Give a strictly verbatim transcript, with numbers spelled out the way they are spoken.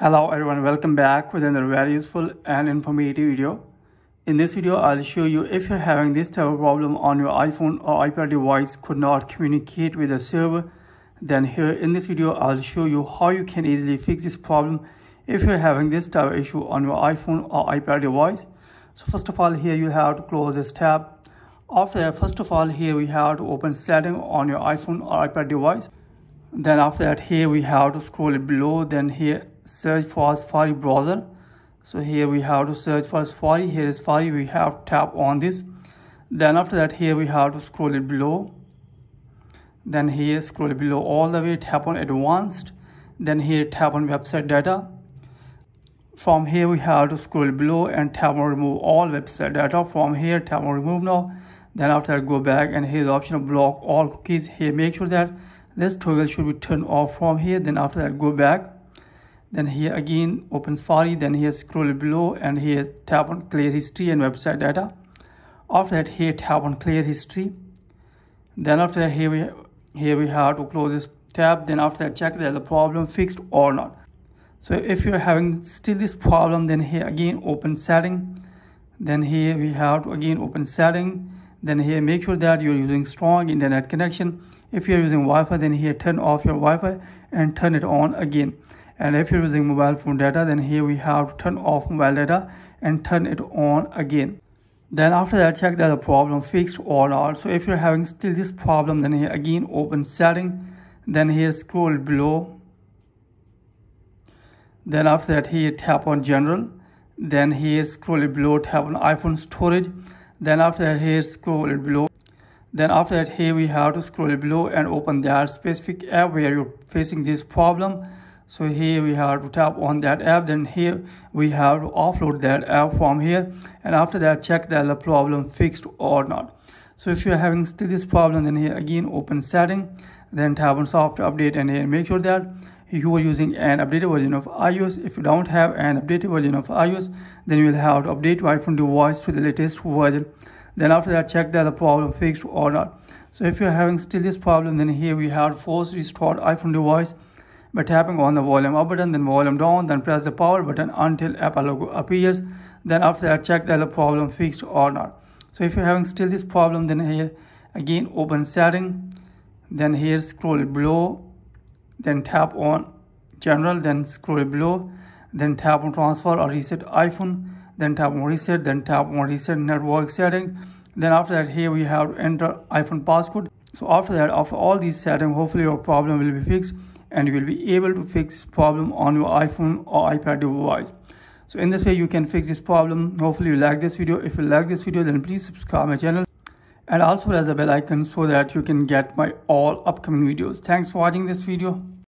Hello everyone, welcome back with another very useful and informative video. In this video, I'll show you if you're having this type of problem on your iPhone or iPad device could not communicate with the server, then here in this video, I'll show you how you can easily fix this problem if you're having this type of issue on your iPhone or iPad device. So first of all, here you have to close this tab. After that, first of all, here we have to open settings on your iPhone or iPad device. Then after that, here we have to scroll below, then here search for Safari browser. So here we have to search for Safari. Here is Safari, we have to tap on this. Then after that, here we have to scroll it below, then here scroll it below all the way, tap on advanced, then here tap on website data. From here we have to scroll below and tap on remove all website data. From here tap on remove now. Then after that, go back and here is the option of block all cookies. Here make sure that this toggle should be turned off from here. Then after that, go back. Then here again open Safari, then here scroll below and here tap on clear history and website data. After that, here tap on clear history. Then after that, here we here we have to close this tab. Then after that, check that the problem fixed or not. So if you're having still this problem, then here again open setting, then here we have to again open setting. Then here make sure that you're using strong internet connection. If you're using Wi-Fi, then here turn off your Wi-Fi and turn it on again. And if you're using mobile phone data, then here we have to turn off mobile data and turn it on again. Then after that, check that the problem fixed or not. So if you're having still this problem, then here again open setting, then here scroll below. Then after that, here tap on general, then here scroll below, tap on iPhone storage. Then after that, here scroll below. Then after that, here we have to scroll below and open that specific app where you're facing this problem. So here we have to tap on that app, then here we have to offload that app from here. And after that, check that the problem fixed or not. So if you're having still this problem, then here again open setting, then tap on software update, and here make sure that you are using an updated version of iOS. If you don't have an updated version of iOS, then you will have to update your iPhone device to the latest version. Then after that, check that the problem fixed or not. So if you're having still this problem, then here we have to force restart iPhone device by tapping on the volume up button, then volume down, then press the power button until Apple logo appears. Then after that, check that the problem fixed or not. So if you're having still this problem, then here again open setting, then here scroll below, then tap on general, then scroll below, then tap on transfer or reset iPhone, then tap on reset, then tap on reset network setting. Then after that, here we have to enter iPhone passcode. So after that, after all these settings, hopefully your problem will be fixed and you will be able to fix this problem on your iPhone or iPad device. So in this way, you can fix this problem. Hopefully you like this video. If you like this video, then please subscribe my channel and also press the bell icon so that you can get my all upcoming videos. Thanks for watching this video.